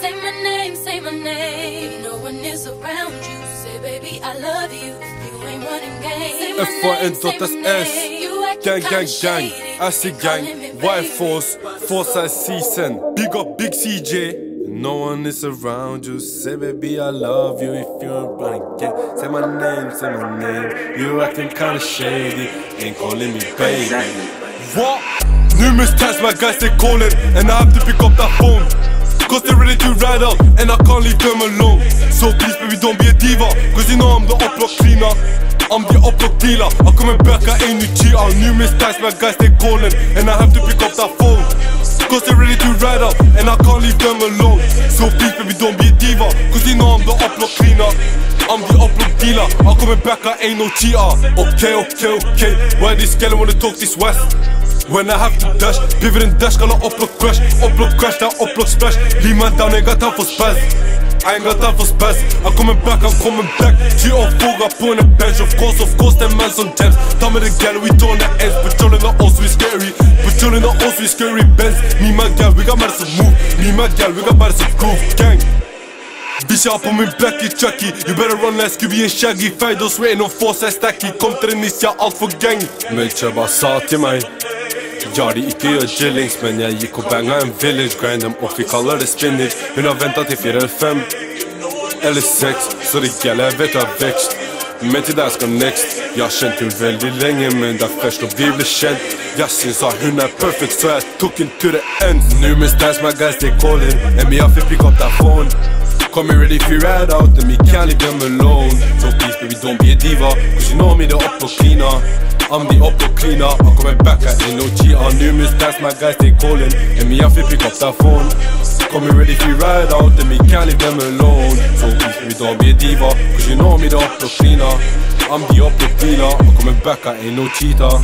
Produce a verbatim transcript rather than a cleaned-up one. Say my name, say my name. If no one is around you, say baby I love you. You ain't running game. F A N dot S Gang gang gang. Acid gang. Y Force. Force I season. Big up Big C J. No one is around you, say baby I love you. If you ain't running game, say my name, say my name. You acting kinda shady, ain't calling me baby. What? Numerous times my guys they calling, and I have to pick up that phone, cause they really do ride up, and I can't leave them alone. So please baby don't be a diva, cause you know I'm the upload cleaner, I'm the upload dealer. I'm coming back, I ain't new cheater. Numerous times my guys they calling, and I have to pick up that phone, cause they really do ride up, and I can't leave them alone. So please baby don't be a diva, cause you know I'm the upload cleaner, I'm the upload dealer. I'm coming back, I ain't no cheater. Okay, okay, okay. Why this girl wanna talk this west? When I have to dash, pivot and dash, gonna upload crash. Upload crash, that upload splash. Leave man down, ain't got time for spaz. I ain't got time for spaz. I'm coming back, I'm coming back. Cheat on four, I put on the bench. Of course, of course, that man's on temps. Time of the gal, we doing the ends. Patrolling the house, we scary. Patrolling the house, we scary bands. Me my gal, we got matters to move. Me my gal, we got matters to groove. Gang. Bitch, up on me blacky chucky. You better run like Scooby and Shaggy. Find those waiting on four side stacky. Kom til den nisse, jeg er alt for gang. Men kjør bare sa til meg, ja, de ikke gjør jillings, men jeg gikk og banga en village. Grind dem opp, vi kaller det spinach. Hun har ventet til fire eller fem eller seks, så det gjelder, jeg vet jeg har vekst. Men til deg skal next. Jeg har kjent hun veldig lenge, men det er først når vi blir kjent. Jeg synes at hun er perfekt, så jeg tok en to the end. Numerous times my guys they calling, and me have to pick up that phone. Call me ready if you ride out, and me can't leave them alone. So please baby don't be a diva, cause you know me the upper cleaner, I'm the upload cleaner. I'm coming back, I ain't no cheater. Numerous times my guys they calling, and me have to pick up that phone. Call me ready if you ride out, and me can't leave them alone. So please baby don't be a diva, cause you know me the upload cleaner, I'm the upload dealer. I'm coming back, I ain't no cheater.